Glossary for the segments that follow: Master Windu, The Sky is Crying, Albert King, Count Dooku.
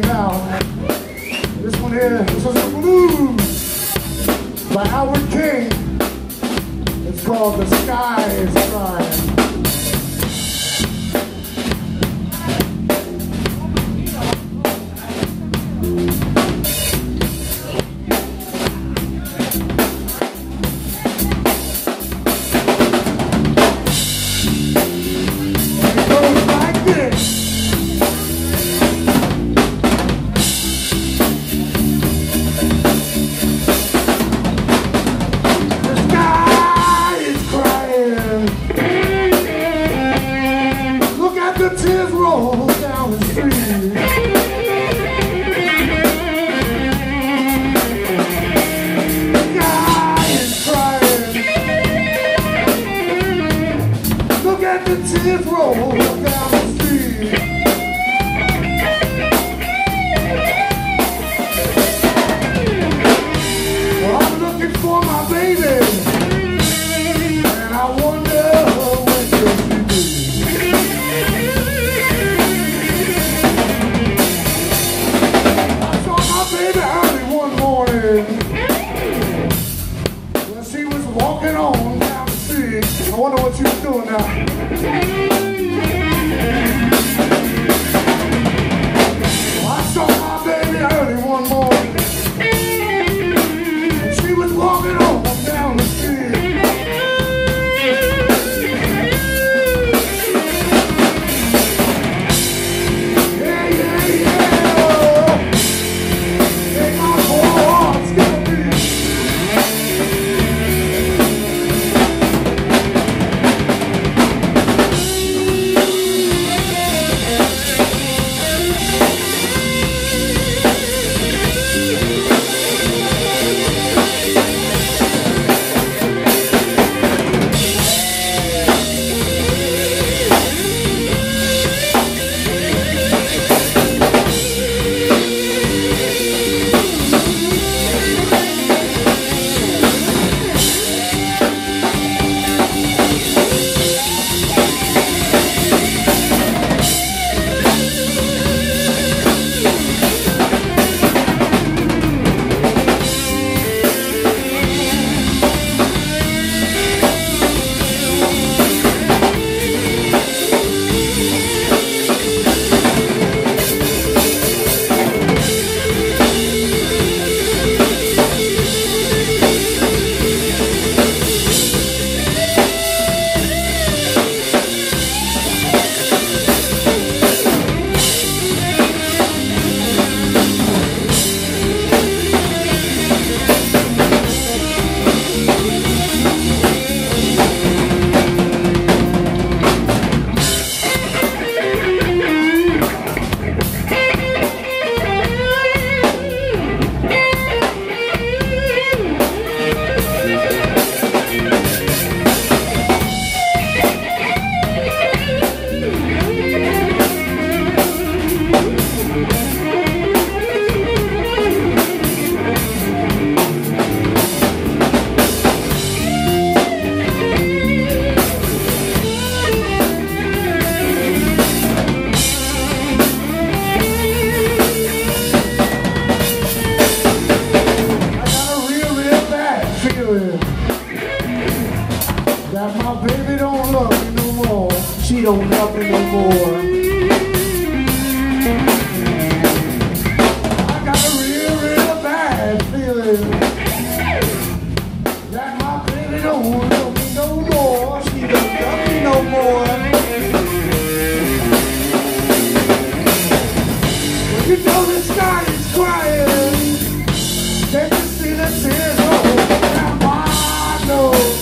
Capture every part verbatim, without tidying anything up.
came out. This one here, this one's called Blues by Albert King. It's called The Sky is Crying. Tears roll down the street. The sky is crying. Look at the tears roll down the street. Well, I'm looking for my baby, and I wonder. Walking on down the street, I wonder what you was doing now. Well, I saw my baby early one morning, and she was walking on down the street. Yeah, yeah, yeah. Take my heart's gonna be. That my baby don't love me no more. She don't love me no more. I got a real, real bad feeling that my baby don't love me no more. She don't love me no more. When you know the sky is crying, can't you see the tears roll down my nose?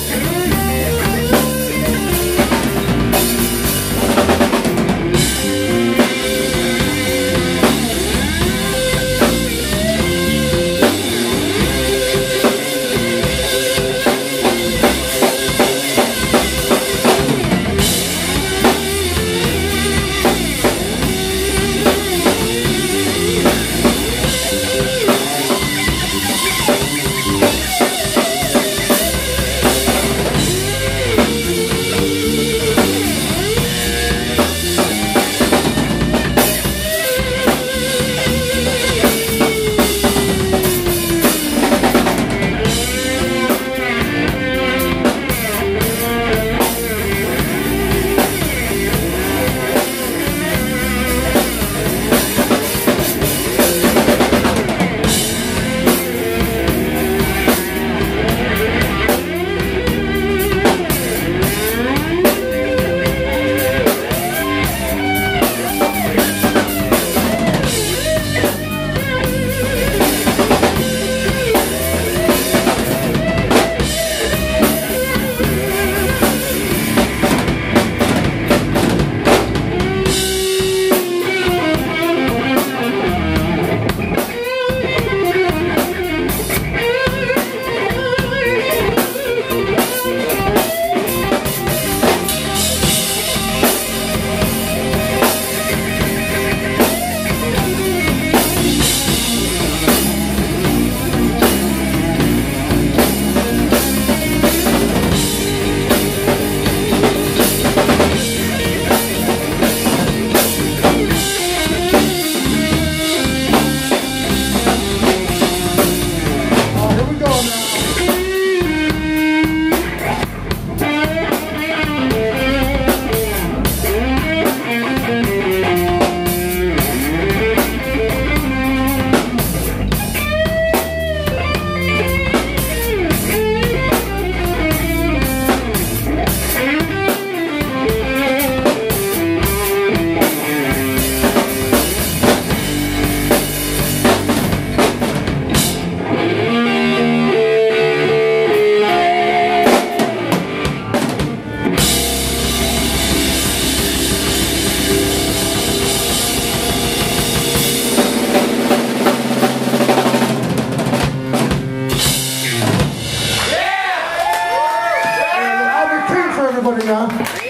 everybody now.